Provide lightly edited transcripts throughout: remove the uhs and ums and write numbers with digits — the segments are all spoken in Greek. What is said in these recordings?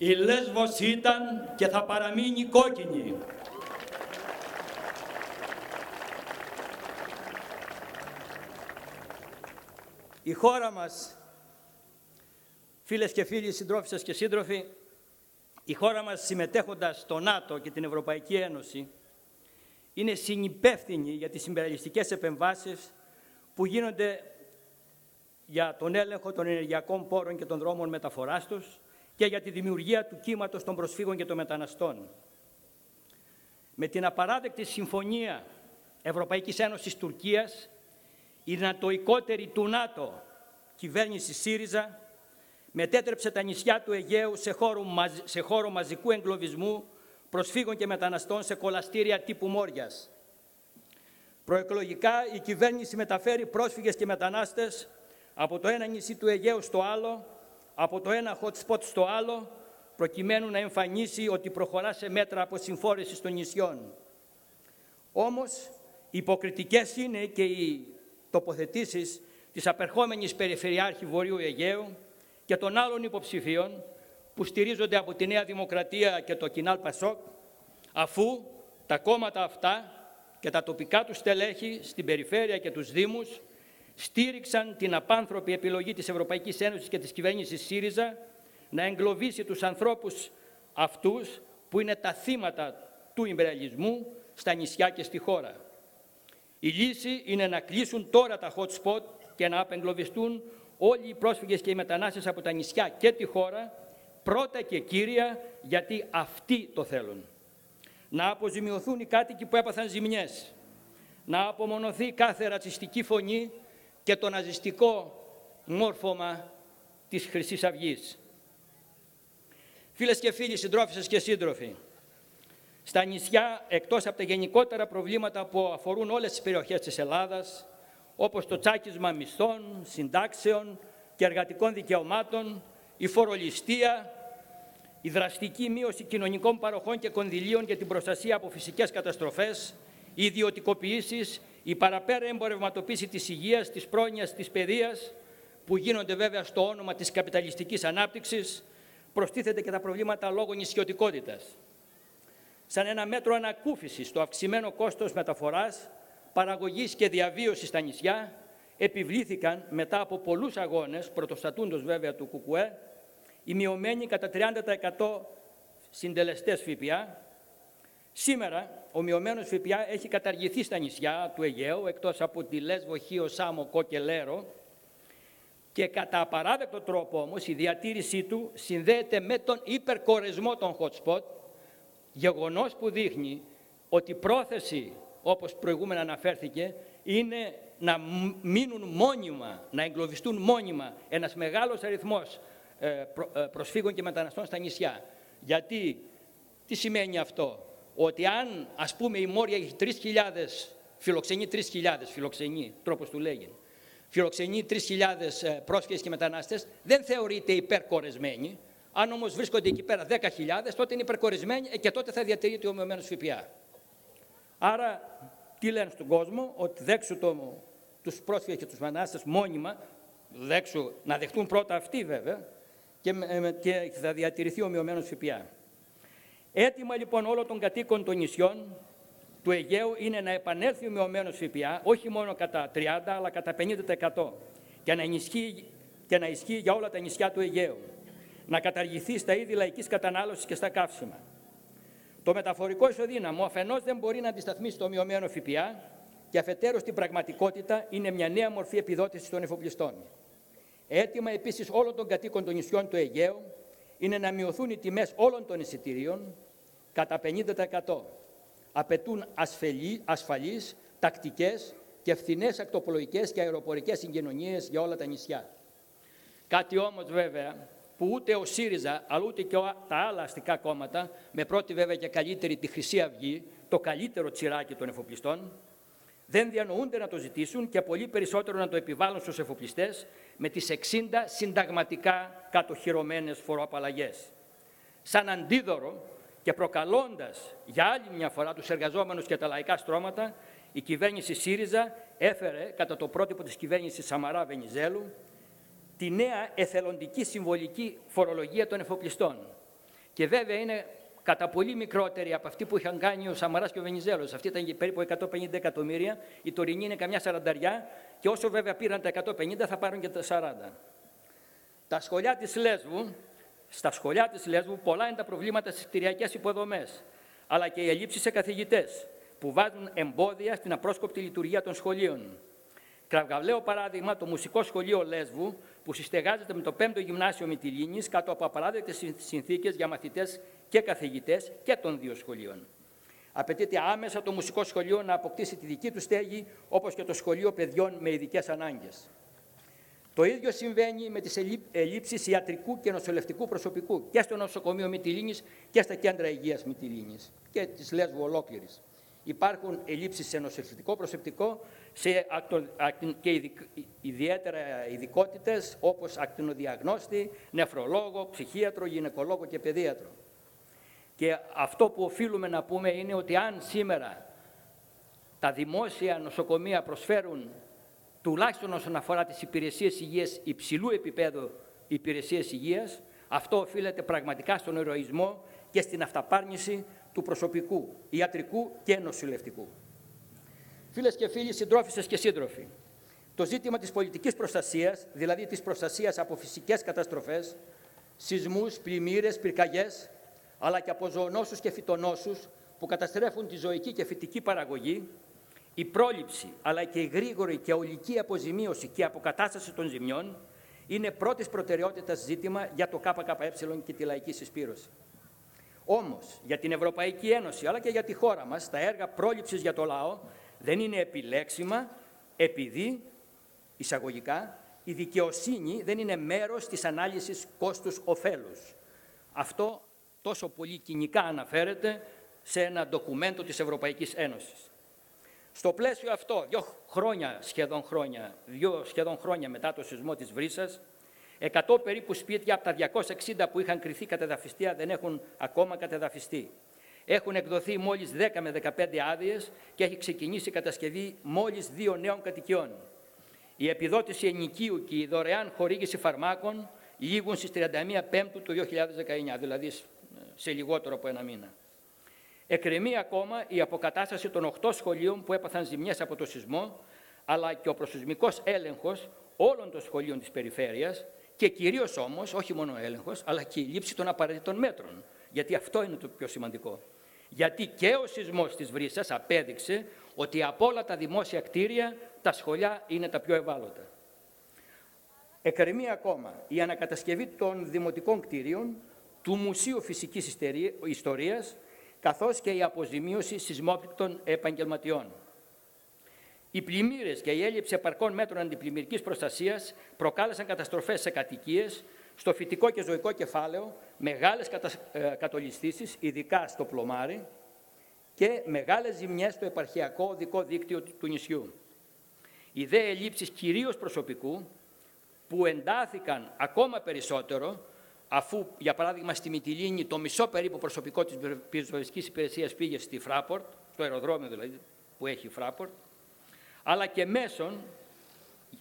Η Λέσβος ήταν και θα παραμείνει κόκκινη. Η χώρα μας, φίλες και φίλοι, συντρόφισσες και σύντροφοι, η χώρα μας συμμετέχοντας στο ΝΑΤΟ και την Ευρωπαϊκή Ένωση είναι συνυπεύθυνη για τις συμπεριλιστικές επεμβάσεις που γίνονται για τον έλεγχο των ενεργειακών πόρων και των δρόμων μεταφοράς τους και για τη δημιουργία του κύματος των προσφύγων και των μεταναστών. Με την απαράδεκτη συμφωνία Ευρωπαϊκής Ένωσης Τουρκίας, η νατοικότερη του ΝΑΤΟ κυβέρνηση ΣΥΡΙΖΑ μετέτρεψε τα νησιά του Αιγαίου σε χώρο μαζικού εγκλωβισμού προσφύγων και μεταναστών σε κολαστήρια τύπου Μόριας. Προεκλογικά η κυβέρνηση μεταφέρει πρόσφυγες και μετανάστες από το ένα νησί του Αιγαίου στο άλλο, από το ένα hot spot στο άλλο, προκειμένου να εμφανίσει ότι προχωρά σε μέτρα αποσυμφόρησης των νησιών. Όμως, υποκριτικές είναι και οι τοποθετήσεις της απερχόμενης Περιφερειάρχη Βορείου Αιγαίου και των άλλων υποψηφίων που στηρίζονται από τη Νέα Δημοκρατία και το Κινάλ Πασόκ, αφού τα κόμματα αυτά και τα τοπικά τους στελέχη στην Περιφέρεια και τους Δήμους στήριξαν την απάνθρωπη επιλογή της Ευρωπαϊκής Ένωσης και της κυβέρνησης ΣΥΡΙΖΑ να εγκλωβίσει τους ανθρώπους αυτούς που είναι τα θύματα του ιμπεριαλισμού στα νησιά και στη χώρα. Η λύση είναι να κλείσουν τώρα τα hot spot και να απεγκλωβιστούν όλοι οι πρόσφυγες και οι μετανάστες από τα νησιά και τη χώρα, πρώτα και κύρια γιατί αυτοί το θέλουν. Να αποζημιωθούν οι κάτοικοι που έπαθαν ζημιές, να απομονωθεί κάθε ρατσιστική φωνή και το ναζιστικό μόρφωμα της Χρυσής Αυγής. Φίλες και φίλοι, συντρόφισσες και σύντροφοι, στα νησιά, εκτός από τα γενικότερα προβλήματα που αφορούν όλες τις περιοχές της Ελλάδας, όπως το τσάκισμα μισθών, συντάξεων και εργατικών δικαιωμάτων, η φορολιστία, η δραστική μείωση κοινωνικών παροχών και κονδυλίων για την προστασία από φυσικές καταστροφές, οι ιδιωτικοποιήσεις, η παραπέρα εμπορευματοποίηση της υγείας, της πρόνοιας, της παιδείας, που γίνονται βέβαια στο όνομα της καπιταλιστικής ανάπτυξης, προστίθεται και τα προβλήματα λόγω νησιωτικότητας. Σαν ένα μέτρο ανακούφισης στο αυξημένο κόστος μεταφοράς, παραγωγής και διαβίωσης στα νησιά, επιβλήθηκαν μετά από πολλούς αγώνες, πρωτοστατούντος βέβαια του ΚΚΕ, οι μειωμένοι κατά 30% συντελεστές ΦΠΑ. Σήμερα, ο μειωμένος ΦΠΑ έχει καταργηθεί στα νησιά του Αιγαίου, εκτός από τη Λέσβο, Χίο, Σάμο, Κό και Λέρο, και κατά απαράδεκτο τρόπο όμως η διατήρησή του συνδέεται με τον υπερκορεσμό των hot spot, γεγονός που δείχνει ότι η πρόθεση, όπως προηγούμενα αναφέρθηκε, είναι να μείνουν μόνιμα, να εγκλωβιστούν μόνιμα ένας μεγάλος αριθμός προσφύγων και μεταναστών στα νησιά. Γιατί, τι σημαίνει αυτό, ότι αν, ας πούμε, η Μόρια έχει 3.000, φιλοξενεί 3.000, φιλοξενεί, τρόπος του λέγει, φιλοξενεί 3.000 πρόσφυγες και μετανάστες, δεν θεωρείται υπερκορεσμένη. Αν όμως βρίσκονται εκεί πέρα 10.000, τότε είναι υπερκορεσμένοι και τότε θα διατηρείται ο μειωμένος ΦΠΑ. Άρα, τι λένε στον κόσμο, ότι δέξου τους πρόσφυγες και τους μετανάστες μόνιμα, δέξου να δεχτούν πρώτα αυτοί βέβαια, και θα διατηρηθεί ο μειωμένος ΦΠΑ. Έτοιμα λοιπόν όλων των κατοίκων των νησιών του Αιγαίου είναι να επανέλθει ο μειωμένος ΦΠΑ, όχι μόνο κατά 30, αλλά κατά 50% και να ισχύει για όλα τα νησιά του Αιγαίου. Να καταργηθεί στα είδη λαϊκής κατανάλωσης και στα καύσιμα. Το μεταφορικό ισοδύναμο αφενός δεν μπορεί να αντισταθμίσει το μειωμένο ΦΠΑ και αφετέρου στην πραγματικότητα είναι μια νέα μορφή επιδότησης των εφοπλιστών. Έτοιμα επίσης όλων των κατοίκων των νησιών του Αιγαίου είναι να μειωθούν οι τιμές όλων των εισιτηρίων κατά 50%. Απαιτούν ασφαλείς, τακτικές και φθηνές ακτοπλοϊκές και αεροπορικές συγκοινωνίες για όλα τα νησιά. Κάτι όμως βέβαια που ούτε ο ΣΥΡΙΖΑ, αλλά ούτε και τα άλλα αστικά κόμματα, με πρώτη βέβαια και καλύτερη τη Χρυσή Αυγή, το καλύτερο τσιράκι των εφοπλιστών, δεν διανοούνται να το ζητήσουν και πολύ περισσότερο να το επιβάλλουν στους εφοπλιστές με τις 60 συνταγματικά κατοχυρωμένες φοροαπαλλαγές. Σαν αντίδωρο και προκαλώντας για άλλη μια φορά τους εργαζόμενους και τα λαϊκά στρώματα, η κυβέρνηση ΣΥΡΙΖΑ έφερε, κατά το πρότυπο της κυβέρνησης Σαμαρά Βενιζέλου, τη νέα εθελοντική συμβολική φορολογία των εφοπλιστών. και βέβαια είναι κατά πολύ μικρότερη από αυτή που είχαν κάνει ο Σαμαράς και ο Βενιζέλος. Αυτή ήταν περίπου 150 εκατομμύρια, η τωρινή είναι καμιά 40, και όσο βέβαια πήραν τα 150 θα πάρουν και τα 40. Στα σχολιά της Λέσβου πολλά είναι τα προβλήματα στις κτηριακές υποδομές, αλλά και οι ελλείψεις σε καθηγητές, που βάζουν εμπόδια στην απρόσκοπτη λειτουργία των σχολείων. Κραυγαλαίο παράδειγμα, το Μουσικό Σχολείο Λέσβου, που συστεγάζεται με το 5ο Γυμνάσιο Μυτιλίνης, κάτω από απαράδεκτες συνθήκες για μαθητές και καθηγητές και των δύο σχολείων. Απαιτείται άμεσα το Μουσικό Σχολείο να αποκτήσει τη δική του στέγη, όπως και το Σχολείο Παιδιών με Ειδικές Ανάγκες. Το ίδιο συμβαίνει με τις ελλείψεις ιατρικού και νοσηλευτικού προσωπικού και στο νοσοκομείο Μυτιλίνης και στα κέντρα υγείας Μυτιλίνης και της Λέσβου ολόκληρης. Υπάρχουν ελλείψεις σε νοσηλευτικό προσωπικό και ιδιαίτερα ειδικότητες όπως ακτινοδιαγνώστη, νεφρολόγο, ψυχίατρο, γυναικολόγο και παιδίατρο. Και αυτό που οφείλουμε να πούμε είναι ότι αν σήμερα τα δημόσια νοσοκομεία προσφέρουν, τουλάχιστον όσον αφορά τις υπηρεσίες υγείας, υψηλού επίπεδου υπηρεσίες υγείας, αυτό οφείλεται πραγματικά στον ηρωισμό και στην αυταπάρνηση του προσωπικού, ιατρικού και νοσηλευτικού. Φίλες και φίλοι, συντρόφισσες και σύντροφοι, το ζήτημα της πολιτικής προστασίας, δηλαδή της προστασίας από φυσικές καταστροφές, σεισμούς, πλημμύρες, πυρκαγιές, αλλά και από ζωονόσους και φυτονόσους που καταστρέφουν τη ζωική και φυτική παραγωγή, η πρόληψη αλλά και η γρήγορη και ολική αποζημίωση και αποκατάσταση των ζημιών είναι πρώτης προτεραιότητας ζήτημα για το ΚΚΕ και τη λαϊκή συσπήρωση. Όμως, για την Ευρωπαϊκή Ένωση αλλά και για τη χώρα μας, τα έργα πρόληψης για το λαό δεν είναι επιλέξιμα επειδή, εισαγωγικά, η δικαιοσύνη δεν είναι μέρος της ανάλυσης κόστους-οφέλους. Αυτό τόσο πολύ κοινικά αναφέρεται σε ένα ντοκουμέντο της Ευρωπαϊκής Ένωσης. Στο πλαίσιο αυτό, δύο σχεδόν χρόνια μετά το σεισμό της Βρύσσας, 100 περίπου σπίτια από τα 260 που είχαν κριθεί κατεδαφιστία δεν έχουν ακόμα κατεδαφιστεί. Έχουν εκδοθεί μόλις 10 με 15 άδειες και έχει ξεκινήσει η κατασκευή μόλις 2 νέων κατοικιών. Η επιδότηση ενοικίου και η δωρεάν χορήγηση φαρμάκων λήγουν στις 31 Πέμπτου του 2019, δηλαδή σε λιγότερο από ένα μήνα. Εκκρεμεί ακόμα η αποκατάσταση των 8 σχολείων που έπαθαν ζημιές από το σεισμό, αλλά και ο προσεισμικός έλεγχος όλων των σχολείων της περιφέρειας και κυρίως όμως, όχι μόνο ο έλεγχος, αλλά και η λήψη των απαραίτητων μέτρων. Γιατί αυτό είναι το πιο σημαντικό. Γιατί και ο σεισμός της Βρύσσας απέδειξε ότι από όλα τα δημόσια κτίρια τα σχολεία είναι τα πιο ευάλωτα. Εκκρεμεί ακόμα η ανακατασκευή των δημοτικών κτίριων, του Μουσείου Φυσικής Ιστορίας, καθώς και η αποζημίωση σεισμόπληκτων επαγγελματιών. Οι πλημμύρες και η έλλειψη επαρκών μέτρων αντιπλημμυρικής προστασίας προκάλεσαν καταστροφές σε κατοικίες, στο φυτικό και ζωικό κεφάλαιο, μεγάλες κατολιστήσεις, ειδικά στο Πλωμάρι, και μεγάλες ζημιές στο επαρχιακό οδικό δίκτυο του νησιού. Οι δε ελλείψεις κυρίως προσωπικού, που εντάθηκαν ακόμα περισσότερο, αφού, για παράδειγμα, στη Μυτιλίνη το μισό περίπου προσωπικό της πυροσβεστικής υπηρεσίας πήγε στη Φράπορτ, στο αεροδρόμιο δηλαδή που έχει η Φράπορτ, αλλά και μέσον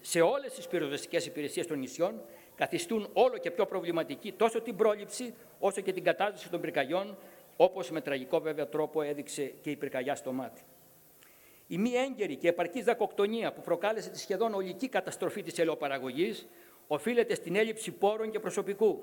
σε όλες τις πυροσβεστικές υπηρεσίες των νησιών καθιστούν όλο και πιο προβληματική τόσο την πρόληψη όσο και την κατάσταση των πυρκαγιών, όπως με τραγικό βέβαια τρόπο έδειξε και η πυρκαγιά στο Μάτι. Η μη έγκαιρη και επαρκής δακοκτονία που προκάλεσε τη σχεδόν ολική καταστροφή της ελαιοπαραγωγής οφείλεται στην έλλειψη πόρων και προσωπικού.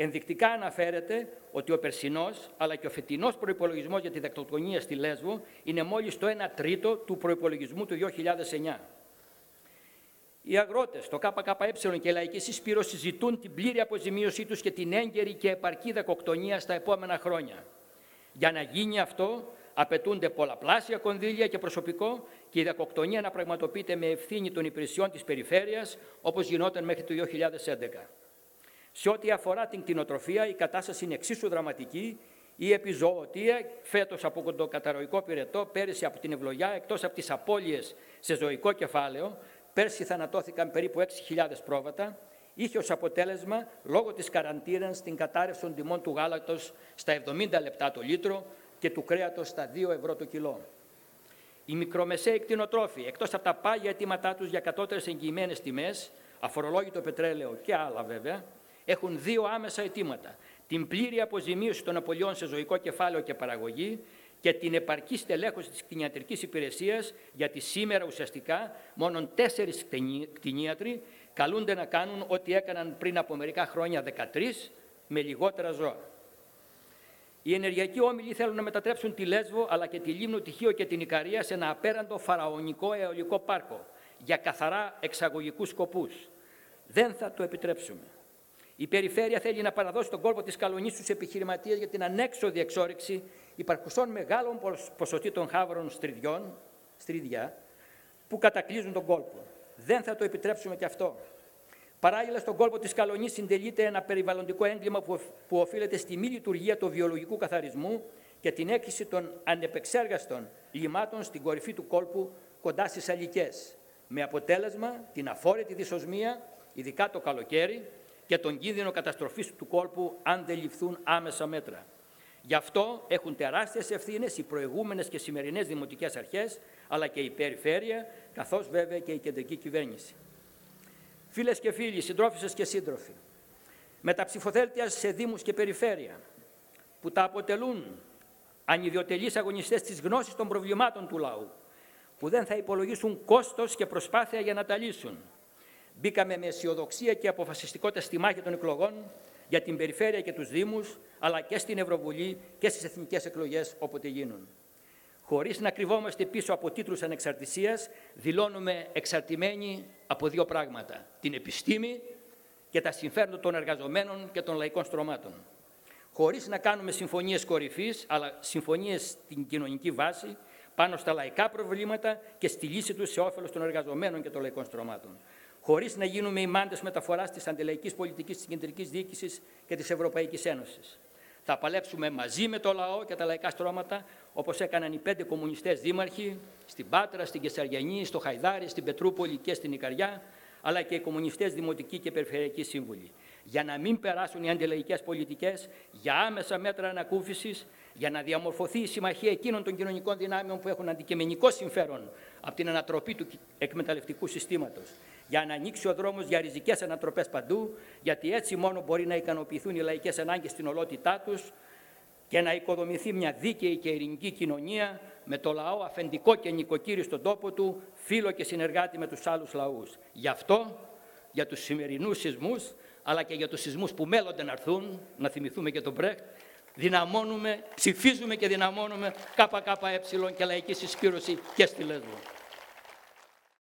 Ενδεικτικά αναφέρεται ότι ο περσινός αλλά και ο φετινός προϋπολογισμός για τη δακτυλοσκοπία στη Λέσβο είναι μόλις το 1/3 του προϋπολογισμού του 2009. Οι αγρότες, το ΚΚΕ και η λαϊκή συσπήρωση ζητούν την πλήρη αποζημίωσή τους και την έγκαιρη και επαρκή δακτυλοσκοπία στα επόμενα χρόνια. Για να γίνει αυτό, απαιτούνται πολλαπλάσια κονδύλια και προσωπικό και η δακτυλοσκοπία να πραγματοποιείται με ευθύνη των υπηρεσιών της περιφέρειας, όπως γινόταν μέχρι το 2011. Σε ό,τι αφορά την κτηνοτροφία, η κατάσταση είναι εξίσου δραματική. Η επιζωοτία, φέτος από το καταρροϊκό πυρετό, πέρυσι από την ευλογιά, εκτός από τις απώλειες σε ζωικό κεφάλαιο, πέρσι θανατώθηκαν περίπου 6.000 πρόβατα, είχε ως αποτέλεσμα, λόγω της καραντίνας, την κατάρρευση των τιμών του γάλακτος στα 70 λεπτά το λίτρο και του κρέατος στα 2 ευρώ το κιλό. Οι μικρομεσαίοι κτηνοτρόφοι, εκτός από τα πάγια αιτήματά τους για κατώτερες εγγυημένες τιμές, αφορολόγητο πετρέλαιο και άλλα βέβαια, έχουν δύο άμεσα αιτήματα. την πλήρη αποζημίωση των απολειών σε ζωικό κεφάλαιο και παραγωγή και την επαρκή στελέχωση της κτηνιατρικής υπηρεσίας, γιατί σήμερα ουσιαστικά μόνον 4 κτηνίατροι καλούνται να κάνουν ό,τι έκαναν πριν από μερικά χρόνια 13 με λιγότερα ζώα. Οι ενεργειακοί όμιλοι θέλουν να μετατρέψουν τη Λέσβο αλλά και τη Λίμνο, τη Χίο και την Ικαρία σε ένα απέραντο φαραωνικό αεολικό πάρκο για καθαρά εξαγωγικούς σκοπούς. Δεν θα το επιτρέψουμε. Η περιφέρεια θέλει να παραδώσει τον κόλπο της Καλονής στους επιχειρηματίες για την ανέξοδη εξόρυξη υπαρκουσών μεγάλων ποσοτήτων χάβρων στριδιά, που κατακλείζουν τον κόλπο. Δεν θα το επιτρέψουμε και αυτό. Παράλληλα, στον κόλπο της Καλονής συντελείται ένα περιβαλλοντικό έγκλημα που οφείλεται στη μη λειτουργία του βιολογικού καθαρισμού και την έκρηση των ανεπεξέργαστων λιμάτων στην κορυφή του κόλπου κοντά στις αλικές, με αποτέλεσμα την αφόρητη δυσοσμία, ειδικά το καλοκαίρι, και τον κίνδυνο καταστροφής του κόλπου αν δεν ληφθούν άμεσα μέτρα. Γι' αυτό έχουν τεράστιες ευθύνες οι προηγούμενες και σημερινές δημοτικές αρχές, αλλά και η περιφέρεια, καθώς βέβαια και η κεντρική κυβέρνηση. Φίλες και φίλοι, συντρόφισσες και σύντροφοι, με τα ψηφοθέλτια σε δήμους και περιφέρεια, που τα αποτελούν ανιδιοτελείς αγωνιστές της γνώσης των προβλημάτων του λαού, που δεν θα υπολογίσουν κόστος και προσπάθεια για να τα λύσουν. Μπήκαμε με αισιοδοξία και αποφασιστικότητα στη μάχη των εκλογών για την περιφέρεια και τους Δήμους, αλλά και στην Ευρωβουλή και στις εθνικές εκλογές όποτε γίνουν. Χωρίς να κρυβόμαστε πίσω από τίτλους ανεξαρτησίας, δηλώνουμε εξαρτημένοι από δύο πράγματα: την επιστήμη και τα συμφέροντα των εργαζομένων και των λαϊκών στρωμάτων. Χωρίς να κάνουμε συμφωνίες κορυφής, αλλά συμφωνίες στην κοινωνική βάση, πάνω στα λαϊκά προβλήματα και στη λύση τους σε όφελος των εργαζομένων και των λαϊκών στρωμάτων. Χωρίς να γίνουμε οι μάντες μεταφοράς της αντιλαϊκής πολιτικής της κεντρικής διοίκησης και της Ευρωπαϊκής Ένωσης. Θα παλέψουμε μαζί με το λαό και τα λαϊκά στρώματα, όπως έκαναν οι 5 κομμουνιστές δήμαρχοι στην Πάτρα, στην Κεσαριανή, στο Χαϊδάρι, στην Πετρούπολη και στην Ικαριά, αλλά και οι κομμουνιστές δημοτικοί και περιφερειακοί σύμβουλοι. Για να μην περάσουν οι αντιλαϊκές πολιτικές, για άμεσα μέτρα ανακούφισης, για να διαμορφωθεί η συμμαχία εκείνων των κοινωνικών δυνάμεων που έχουν αντικειμενικό συμφέρον από την ανατροπή του εκμεταλλευτικού συστήματος, για να ανοίξει ο δρόμος για ριζικές ανατροπές παντού, γιατί έτσι μόνο μπορεί να ικανοποιηθούν οι λαϊκές ανάγκες στην ολότητά τους και να οικοδομηθεί μια δίκαιη και ειρηνική κοινωνία με το λαό αφεντικό και νοικοκύρι στον τόπο του, φίλο και συνεργάτη με τους άλλους λαούς. Γι' αυτό, για τους σημερινούς σεισμούς, αλλά και για τους σεισμούς που μέλλονται να έρθουν, να θυμηθούμε και τον Μπρέχτ, δυναμώνουμε, ψηφίζουμε και δυναμώνουμε ΚΚΕ και λαϊκή συσπήρωση και στη Λέσβο.